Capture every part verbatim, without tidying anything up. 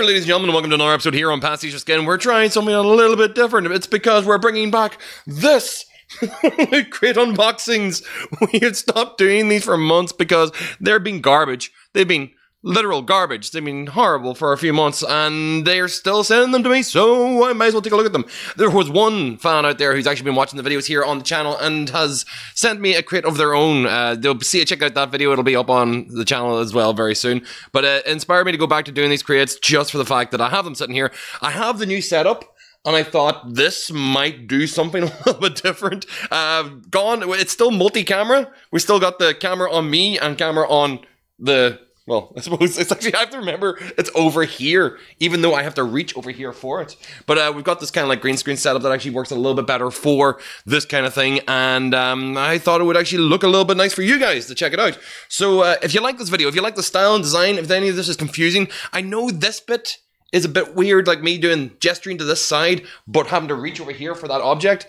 there, ladies and gentlemen, welcome to another episode here on Pastiche of Skin. We're trying something a little bit different. It's because we're bringing back this crate unboxings. We had stopped doing these for months because they're being garbage. They've been literal garbage. They've been horrible for a few months, and they're still sending them to me, so I might as well take a look at them. There was one fan out there who's actually been watching the videos here on the channel and has sent me a crate of their own. Uh, they'll see, check out that video. It'll be up on the channel as well very soon. But it inspired me to go back to doing these crates just for the fact that I have them sitting here. I have the new setup. And I thought this might do something a little bit different. Uh, gone, it's still multi-camera. We still got the camera on me and camera on the, well, I suppose it's actually, I have to remember it's over here, even though I have to reach over here for it. But uh, we've got this kind of like green screen setup that actually works a little bit better for this kind of thing. And um, I thought it would actually look a little bit nice for you guys to check it out. So uh, if you like this video, if you like the style and design, if any of this is confusing, I know this bit is a bit weird, like me doing gesturing to this side, but having to reach over here for that object.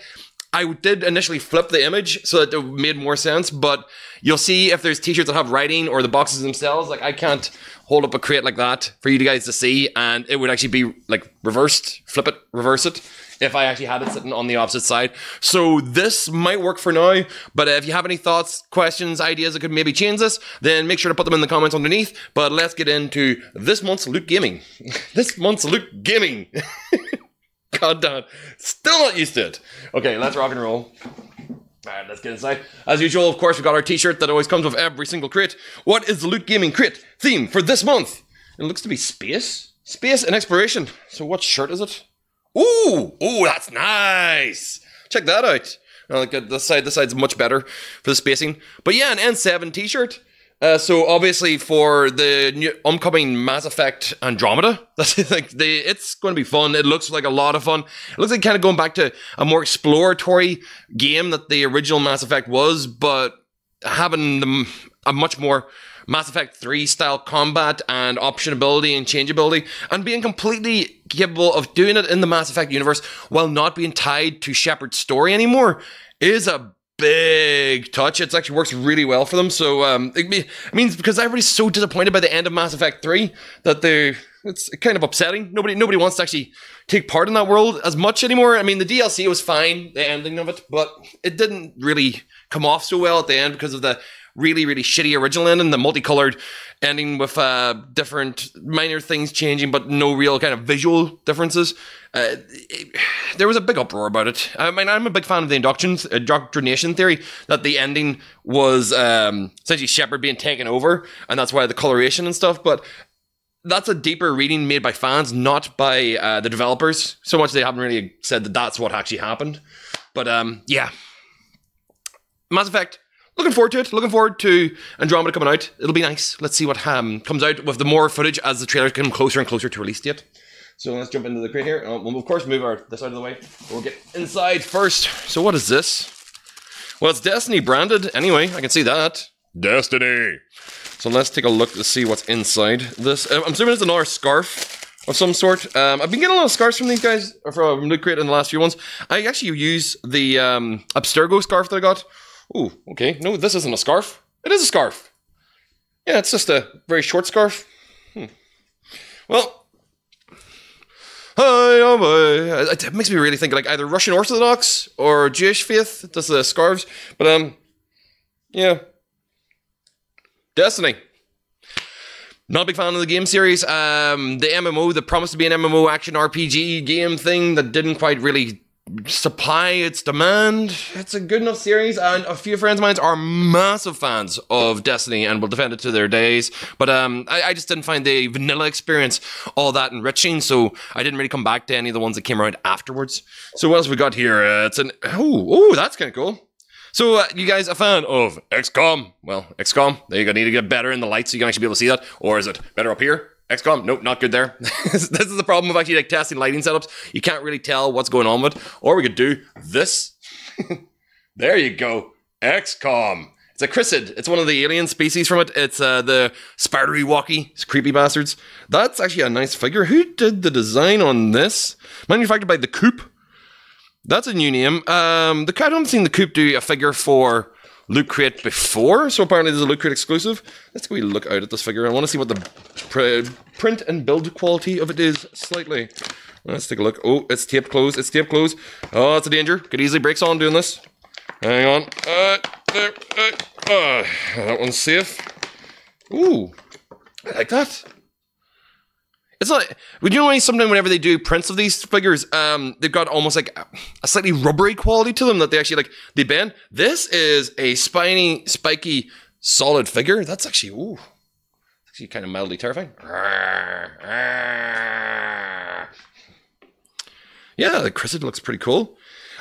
I did initially flip the image so that it made more sense, but you'll see if there's t-shirts that have writing or the boxes themselves, like I can't hold up a crate like that for you guys to see, and it would actually be like reversed, flip it, reverse it, if I actually had it sitting on the opposite side. So this might work for now, but if you have any thoughts, questions, ideas that could maybe change this, then make sure to put them in the comments underneath. But let's get into this month's LOOT Gaming. This month's LOOT Gaming. God damn, still not used to it. Okay, let's rock and roll. All right, let's get inside. As usual, of course, we've got our t-shirt that always comes with every single crate. What is the LOOT Gaming crate theme for this month? It looks to be space. Space and exploration. So what shirt is it? Ooh, ooh, that's nice. Check that out. Uh, this side, this side's much better for the spacing. But yeah, an N seven t-shirt. Uh, so obviously for the new upcoming Mass Effect Andromeda, that's like they, it's going to be fun. It looks like a lot of fun. It looks like kind of going back to a more exploratory game that the original Mass Effect was, but having the, a much more Mass Effect three style combat and optionability and changeability, and being completely capable of doing it in the Mass Effect universe while not being tied to Shepard's story anymore is a big touch. It actually works really well for them. So um, it, be, it means because everybody's so disappointed by the end of Mass Effect three that they, it's kind of upsetting. Nobody, nobody wants to actually take part in that world as much anymore. I mean, the D L C was fine, the ending of it, but it didn't really come off so well at the end because of the really, really shitty original ending, the multicolored ending with uh, different minor things changing, but no real kind of visual differences. Uh, it, there was a big uproar about it. I mean, I'm a big fan of the indoctrination theory that the ending was um, essentially Shepard being taken over, and that's why the coloration and stuff, but that's a deeper reading made by fans, not by uh, the developers. So much they haven't really said that that's what actually happened. But um, yeah, Mass Effect. Looking forward to it. Looking forward to Andromeda coming out. It'll be nice. Let's see what um, comes out with the more footage as the trailers come closer and closer to release date. So let's jump into the crate here. We'll of course move our this out of the way. We'll get inside first. So what is this? Well, it's Destiny branded. Anyway, I can see that. Destiny. So let's take a look to see what's inside this. I'm assuming it's another scarf of some sort. Um, I've been getting a lot of scarves from these guys, or from Loot Crate in the last few ones. I actually use the um, Abstergo scarf that I got. Ooh, okay. No, this isn't a scarf. It is a scarf. Yeah, it's just a very short scarf. Hmm. Well, hi, oh boy. It makes me really think like either Russian Orthodox or Jewish faith does the scarves. But um, yeah, Destiny. Not a big fan of the game series. Um, the M M O, the promise to be an M M O action R P G game thing that didn't quite really supply its demand. It's a good enough series, and a few friends of mine are massive fans of Destiny and will defend it to their days, but um, I, I just didn't find the vanilla experience all that enriching, so I didn't really come back to any of the ones that came around afterwards. So what else we got here? Uh, it's an... Oh, oh, that's kind of cool. So uh, you guys a fan of X COM? Well, X COM, there you go. Need to get better in the light so you can actually be able to see that, or is it better up here? X COM, nope, not good there. This is the problem of actually like testing lighting setups. You can't really tell what's going on with it. Or we could do this. There you go, X COM. It's a Chrysid. It's one of the alien species from it. It's uh, the spidery walkie. It's creepy bastards. That's actually a nice figure. Who did the design on this? Manufactured by the Coop. That's a new name. Um, the I haven't seen the Coop do a figure for Loot Crate before, so apparently there's a Loot Crate exclusive. Let's go look out at this figure. I want to see what the pre print and build quality of it is slightly. Let's take a look. Oh, it's taped closed. It's taped closed. Oh, that's a danger. Could easily break on doing this. Hang on. Uh, there, uh, uh, that one's safe. Ooh, I like that. It's not, would you know sometimes whenever they do prints of these figures, um, they've got almost like a slightly rubbery quality to them that they actually like, they bend. This is a spiny, spiky, solid figure. That's actually, ooh, it's actually kind of mildly terrifying. Yeah, the Chrysid looks pretty cool.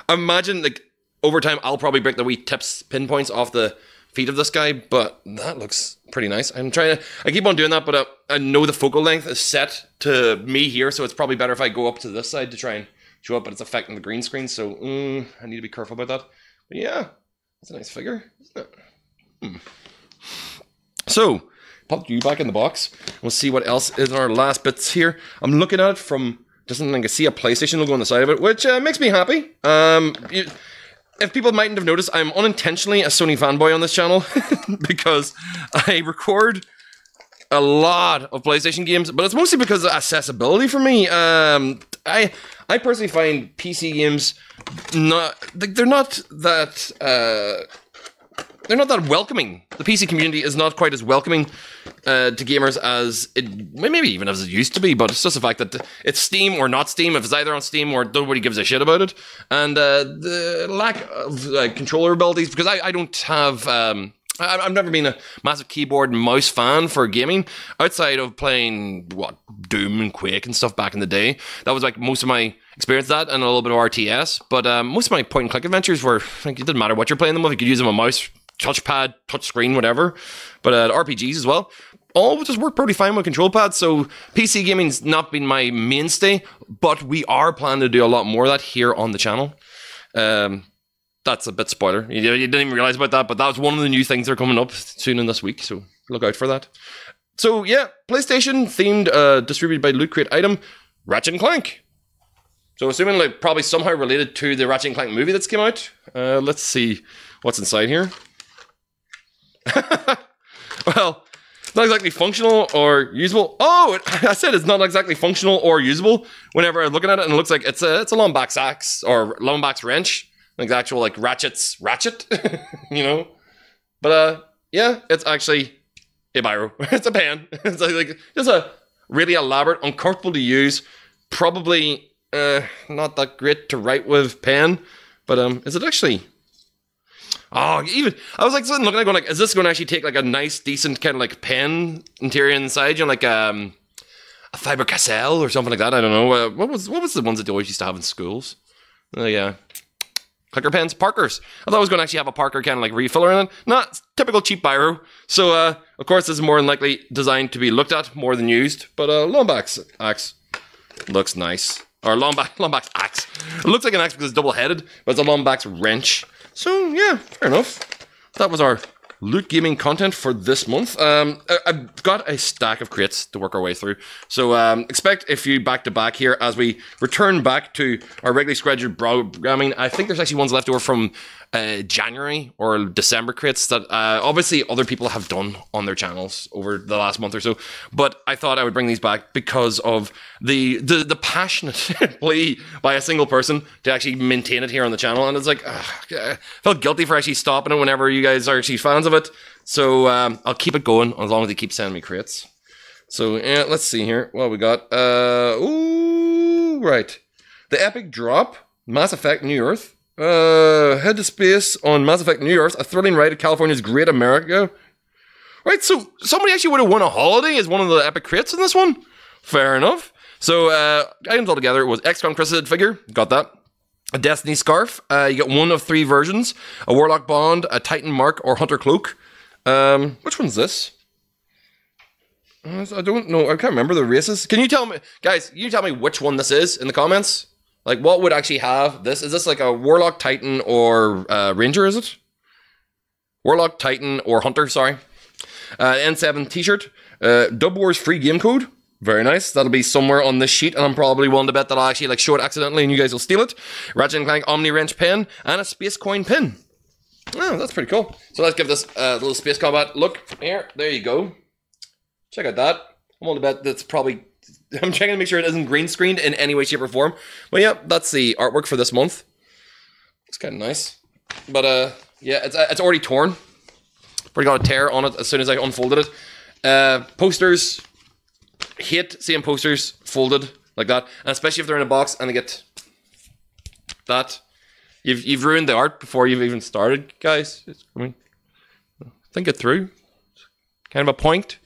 I imagine like over time, I'll probably break the wee tips, pinpoints off the feet of this guy, but that looks pretty nice. I'm trying to, I keep on doing that, but uh, I know the focal length is set to me here, so it's probably better if I go up to this side to try and show up, but it's affecting the green screen, so mm, I need to be careful about that. But yeah, that's a nice figure, isn't it? Mm. So, pop you back in the box. We'll see what else is in our last bits here. I'm looking at it from, doesn't think I see a PlayStation logo on the side of it, which uh, makes me happy. Um, you, If people mightn't have noticed, I'm unintentionally a Sony fanboy on this channel because I record a lot of PlayStation games, but it's mostly because of accessibility for me. Um, I I personally find P C games not they're not that uh, they're not that welcoming. The P C community is not quite as welcoming uh, to gamers as it maybe even as it used to be. But it's just the fact that it's Steam or not Steam. If it's either on Steam or nobody gives a shit about it, and uh, the lack of uh, controller abilities because I, I don't have. Um, I've never been a massive keyboard and mouse fan for gaming outside of playing what Doom and Quake and stuff back in the day. That was like most of my experience, that and a little bit of R T S. But um, most of my point and click adventures were like it didn't matter what you're playing them with. You could use them on mouse, touchpad, touch screen, whatever. But uh, R P Gs as well, all just work pretty fine with control pads. So P C gaming's not been my mainstay, but we are planning to do a lot more of that here on the channel. Um, That's a bit spoiler. You, you didn't even realize about that, but that was one of the new things that are coming up soon in this week, so look out for that. So yeah, PlayStation themed, uh, distributed by Loot Crate item, Ratchet and Clank. So assuming like probably somehow related to the Ratchet and Clank movie that's came out. Uh, let's see what's inside here. Well, it's not exactly functional or usable. Oh, it, I said it's not exactly functional or usable. Whenever I'm looking at it, and it looks like it's a it's a Lombax axe or Lombax wrench. Like the actual like ratchets ratchet, you know, but uh yeah, it's actually a biro. It's a pen. It's like, like just a really elaborate, uncomfortable to use, probably uh not that great to write with pen. But um, is it actually? Oh, even I was like sitting looking at it going like, is this going to actually take like a nice, decent kind of like pen interior inside? You know, like um a Faber Castell or something like that. I don't know. Uh, what was what was the ones that they always used to have in schools? Oh uh, yeah. Clicker pens, Parkers. I thought I was going to actually have a Parker kind of like refiller in it. Not typical cheap biro. So, uh, of course, this is more than likely designed to be looked at more than used. But uh, Lombax axe looks nice. Or Lombax, Lombax axe. It looks like an axe because it's double-headed, but it's a Lombax wrench. So, yeah, fair enough. That was our Loot Gaming content for this month. Um, I, I've got a stack of crates to work our way through. So um, expect a few back-to-back here as we return back to our regularly scheduled programming. I think there's actually ones left over from uh, January or December crates that uh, obviously other people have done on their channels over the last month or so. But I thought I would bring these back because of the the, the passionate plea by a single person to actually maintain it here on the channel. And it's like, ugh, I felt guilty for actually stopping it whenever you guys are actually fans of it. So um, I'll keep it going as long as they keep sending me crates. So uh, let's see here. Well, we got, uh, ooh, right. The Epic Drop, Mass Effect New Earth. Uh, Head to Space on Mass Effect New Earth, a thrilling ride at California's Great America. Right, so somebody actually would have won a holiday as one of the epic crates in this one. Fair enough. So uh, items all together, it was X COM Chrysid figure, got that. A Destiny scarf, uh, you get one of three versions. A Warlock Bond, a Titan Mark, or Hunter Cloak. Um, which one's this? I don't know, I can't remember the races. Can you tell me, guys, can you tell me which one this is in the comments? Like, what would actually have this? Is this like a Warlock, Titan, or uh, Ranger, is it? Warlock, Titan, or Hunter, sorry. Uh, N seven t-shirt. Uh, Dub Wars free game code. Very nice. That'll be somewhere on this sheet, and I'm probably willing to bet that I'll actually like show it accidentally and you guys will steal it. Ratchet and Clank Omni Wrench pen, and a Space Coin pin. Oh, that's pretty cool. So let's give this a uh, little Space Combat look. Here, there you go. Check out that. I'm on about that's probably, I'm checking to make sure it isn't green screened in any way, shape, or form. But yeah, that's the artwork for this month. It's kind of nice. But uh, yeah, it's, it's already torn. Pretty got a tear on it as soon as I unfolded it. Uh, posters, hate seeing posters folded like that, and especially if they're in a box and they get that. You've you've ruined the art before you've even started, guys. It's, I mean, think it through. It's kind of a point.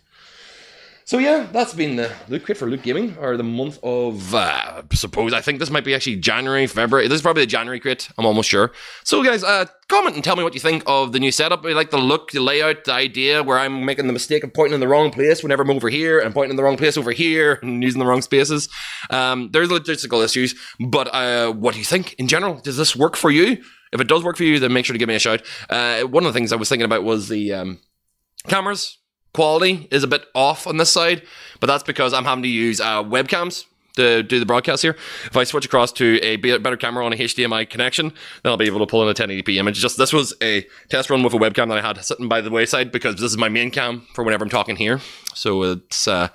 So yeah, that's been the Loot Crate for Loot Gaming, or the month of, uh, suppose, I think this might be actually January, February. This is probably the January crate, I'm almost sure. So guys, uh, comment and tell me what you think of the new setup. I like the look, the layout, the idea, where I'm making the mistake of pointing in the wrong place whenever I'm over here, and pointing in the wrong place over here, and using the wrong spaces. Um, there's logistical issues, but uh, what do you think in general? Does this work for you? If it does work for you, then make sure to give me a shout. Uh, one of the things I was thinking about was the um, cameras. Quality is a bit off on this side, but that's because I'm having to use uh, webcams to do the broadcast here. If I switch across to a better camera on a H D M I connection, then I'll be able to pull in a ten eighty p image. Just this was a test run with a webcam that I had sitting by the wayside because this is my main cam for whenever I'm talking here. So it's uh,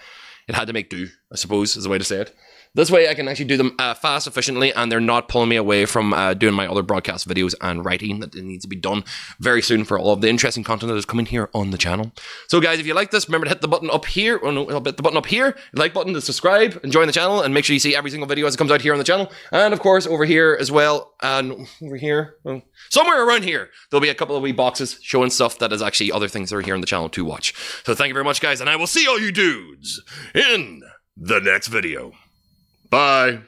it had to make do, I suppose, is the way to say it. This way I can actually do them uh, fast, efficiently, and they're not pulling me away from uh, doing my other broadcast videos and writing that needs to be done very soon for all of the interesting content that is coming here on the channel. So guys, if you like this, remember to hit the button up here, oh no, I'll hit the button up here, like button to subscribe and join the channel, and make sure you see every single video as it comes out here on the channel. And of course, over here as well, and over here, oh, somewhere around here, there'll be a couple of wee boxes showing stuff that is actually other things that are here on the channel to watch. So thank you very much, guys, and I will see all you dudes in the next video. Bye.